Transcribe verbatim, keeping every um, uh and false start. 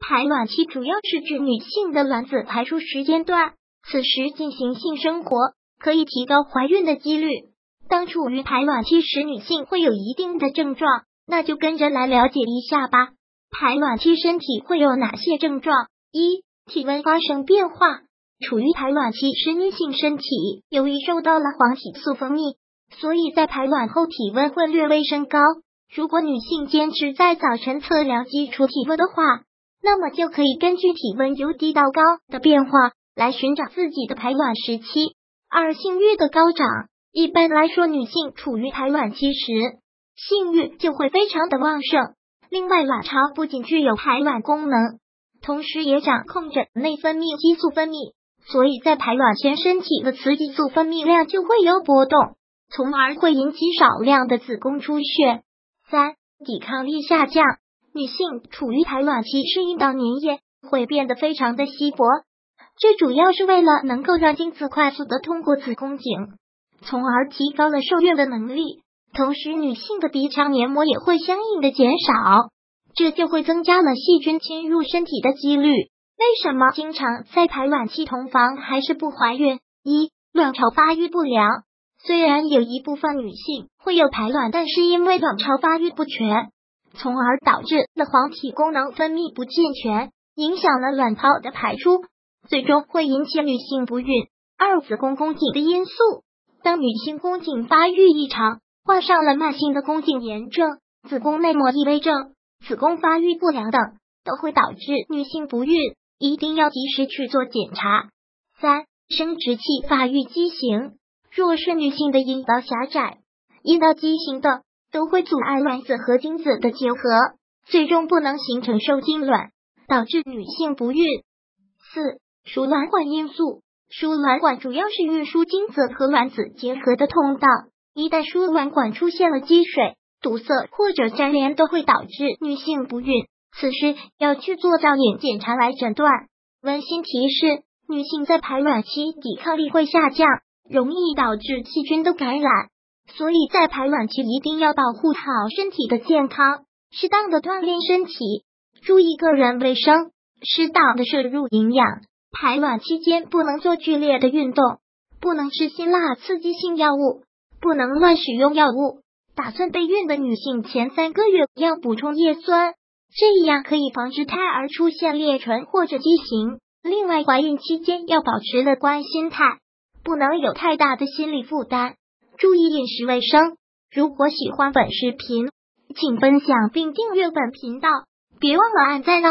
排卵期主要是指女性的卵子排出时间段，此时进行性生活可以提高怀孕的几率。当处于排卵期时，女性会有一定的症状，那就跟着来了解一下吧。排卵期身体会有哪些症状？一、体温发生变化。处于排卵期时，女性身体由于受到了黄体素分泌，所以在排卵后体温会略微升高。如果女性坚持在早晨测量基础体温的话，那么就可以根据体温由低到高的变化来寻找自己的排卵时期。二、性欲的高涨。一般来说，女性处于排卵期时，性欲就会非常的旺盛。另外，卵巢不仅具有排卵功能，同时也掌控着内分泌激素分泌，所以在排卵前身体的雌激素分泌量就会有波动，从而会引起少量的子宫出血。三、抵抗力下降。女性处于排卵期是遇到粘液会变得非常的稀薄，这主要是为了能够让精子快速的通过子宫颈，从而提高了受孕的能力。同时，女性的鼻腔黏膜也会相应的减少，这就会增加了细菌侵入身体的几率。为什么经常在排卵期同房还是不怀孕？一、卵巢发育不良。虽然有一部分女性会有排卵，但是因为卵巢发育不全，从而导致了黄体功能分泌不健全，影响了卵泡的排出，最终会引起女性不孕。二、子宫宫颈的因素。当女性宫颈发育异常，患上了慢性的宫颈炎症、子宫内膜异位症、子宫发育不良等，都会导致女性不孕，一定要及时去做检查。三、生殖器发育畸形。若是女性的阴道狭窄、阴道畸形的，都会阻碍卵子和精子的结合，最终不能形成受精卵，导致女性不孕。四、输卵管因素。输卵管主要是运输精子和卵子结合的通道，一旦输卵管出现了积水、堵塞或者粘连，都会导致女性不孕。此时要去做造影检查来诊断。温馨提示：女性在排卵期抵抗力会下降，容易导致细菌的感染，所以在排卵期一定要保护好身体的健康，适当的锻炼身体，注意个人卫生，适当的摄入营养。排卵期间不能做剧烈的运动，不能吃辛辣刺激性药物，不能乱使用药物。打算备孕的女性前三个月要补充叶酸，这样可以防止胎儿出现裂唇或者畸形。另外，怀孕期间要保持乐观心态，不能有太大的心理负担，注意饮食卫生。如果喜欢本视频，请分享并订阅本频道，别忘了按赞哦。